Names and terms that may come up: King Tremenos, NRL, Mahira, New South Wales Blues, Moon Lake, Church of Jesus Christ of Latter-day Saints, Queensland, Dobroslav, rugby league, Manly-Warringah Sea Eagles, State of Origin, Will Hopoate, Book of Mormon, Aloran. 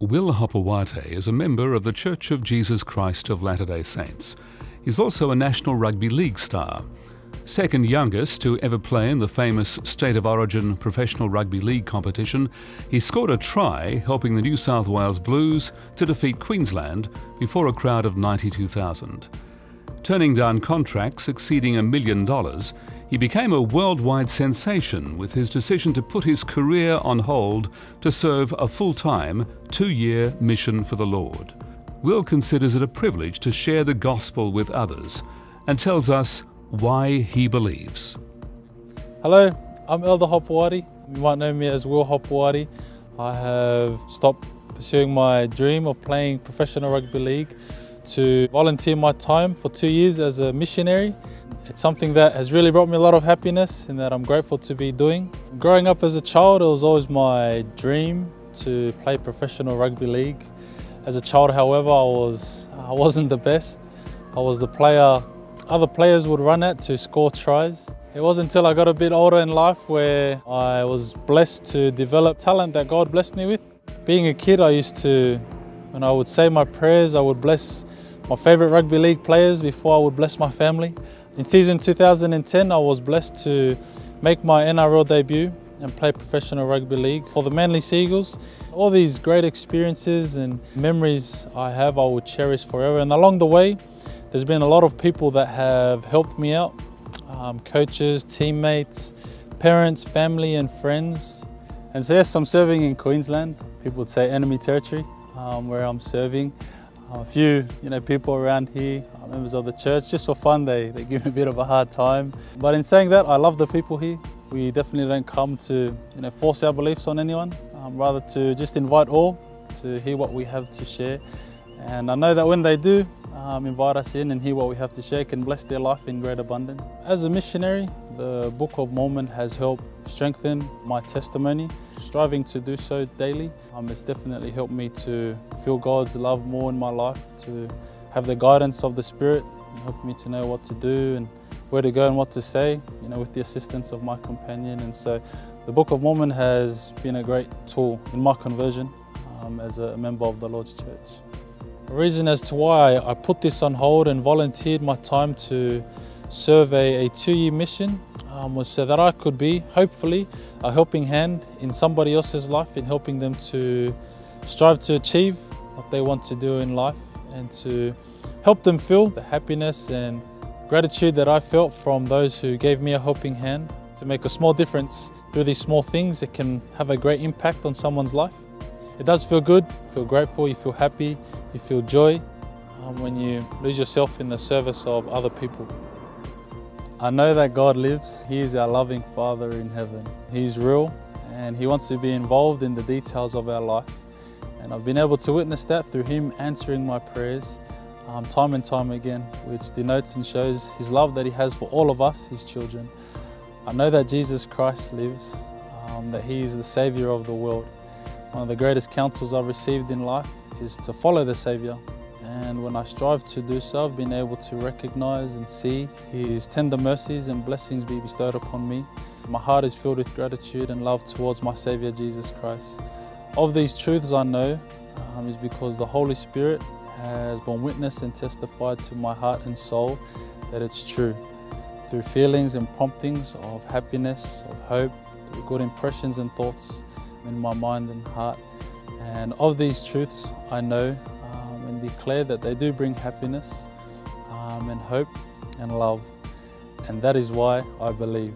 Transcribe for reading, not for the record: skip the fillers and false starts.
Will Hopoate is a member of the Church of Jesus Christ of Latter-day Saints. He's also a National Rugby League star. Second youngest to ever play in the famous State of Origin Professional Rugby League competition, he scored a try helping the New South Wales Blues to defeat Queensland before a crowd of 92,000. Turning down contracts exceeding $1 million, he became a worldwide sensation with his decision to put his career on hold to serve a full-time, 2-year mission for the Lord. Will considers it a privilege to share the gospel with others and tells us why he believes. Hello, I'm Elder Hopoate. You might know me as Will Hopoate. I have stopped pursuing my dream of playing professional rugby league to volunteer my time for 2 years as a missionary. It's something that has really brought me a lot of happiness and that I'm grateful to be doing. Growing up as a child, it was always my dream to play professional rugby league. As a child, however, I wasn't the best. I was the player other players would run at to score tries. It wasn't until I got a bit older in life where I was blessed to develop talent that God blessed me with. Being a kid, when I would say my prayers, I would bless my favourite rugby league players before I would bless my family. In season 2010, I was blessed to make my NRL debut and play professional rugby league for the Manly Sea Eagles. All these great experiences and memories I have, I will cherish forever. And along the way, there's been a lot of people that have helped me out, coaches, teammates, parents, family and friends. And so yes, I'm serving in Queensland. People would say enemy territory, where I'm serving. A few people around here, members of the church, just for fun, they give me a bit of a hard time. But in saying that, I love the people here. We definitely don't come to force our beliefs on anyone, rather to just invite all to hear what we have to share. And I know that when they do invite us in and hear what we have to share, can bless their life in great abundance. As a missionary, the Book of Mormon has helped strengthen my testimony. Striving to do so daily, it's definitely helped me to feel God's love more in my life, to have the guidance of the Spirit, and helped me to know what to do and where to go and what to say, with the assistance of my companion. And so the Book of Mormon has been a great tool in my conversion as a member of the Lord's Church. The reason as to why I put this on hold and volunteered my time to serve a 2-year mission was so that I could be, hopefully, a helping hand in somebody else's life, in helping them to strive to achieve what they want to do in life and to help them feel the happiness and gratitude that I felt from those who gave me a helping hand. To make a small difference through these small things, it can have a great impact on someone's life. It does feel good, you feel grateful, you feel happy, you feel joy when you lose yourself in the service of other people. I know that God lives. He is our loving Father in heaven. He's real and He wants to be involved in the details of our life. And I've been able to witness that through Him answering my prayers time and time again, which denotes and shows His love that He has for all of us, His children. I know that Jesus Christ lives, that He is the Saviour of the world. One of the greatest counsels I've received in life is to follow the Saviour. And when I strive to do so, I've been able to recognise and see His tender mercies and blessings be bestowed upon me. My heart is filled with gratitude and love towards my Saviour Jesus Christ. Of these truths I know is because the Holy Spirit has borne witness and testified to my heart and soul that it's true. Through feelings and promptings of happiness, of hope, through good impressions and thoughts, in my mind and heart. And of these truths I know and declare that they do bring happiness and hope and love, and that is why I believe.